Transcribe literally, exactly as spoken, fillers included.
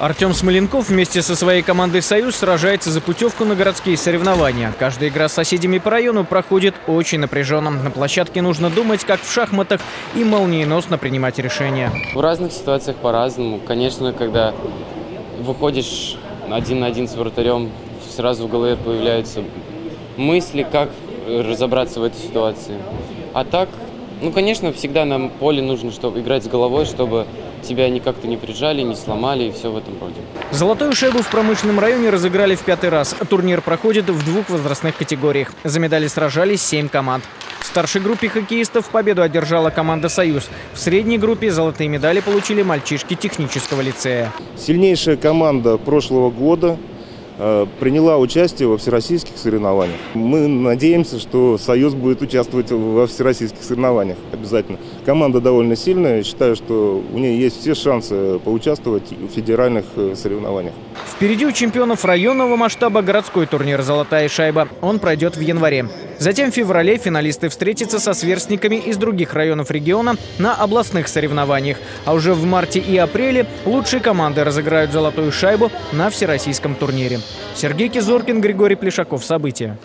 Артем Смоленков вместе со своей командой «Союз» сражается за путевку на городские соревнования. Каждая игра с соседями по району проходит очень напряженно. На площадке нужно думать, как в шахматах, и молниеносно принимать решения. В разных ситуациях по-разному. Конечно, когда выходишь один на один с вратарем, сразу в голове появляются мысли, как разобраться в этой ситуации. А так, ну, конечно, всегда на поле нужно, чтобы играть с головой, чтобы тебя они как-то не прижали, не сломали и все в этом роде. Золотую шайбу в промышленном районе разыграли в пятый раз. Турнир проходит в двух возрастных категориях. За медали сражались семь команд. В старшей группе хоккеистов победу одержала команда «Союз». В средней группе золотые медали получили мальчишки технического лицея. Сильнейшая команда прошлого года приняла участие во всероссийских соревнованиях. Мы надеемся, что «Союз» будет участвовать во всероссийских соревнованиях обязательно. Команда довольно сильная. Считаю, что у нее есть все шансы поучаствовать в федеральных соревнованиях. Впереди у чемпионов районного масштаба городской турнир «Золотая шайба». Он пройдет в январе. Затем в феврале финалисты встретятся со сверстниками из других районов региона на областных соревнованиях. А уже в марте и апреле лучшие команды разыграют «Золотую шайбу» на всероссийском турнире. Сергей Кизоркин, Григорий Плешаков. События.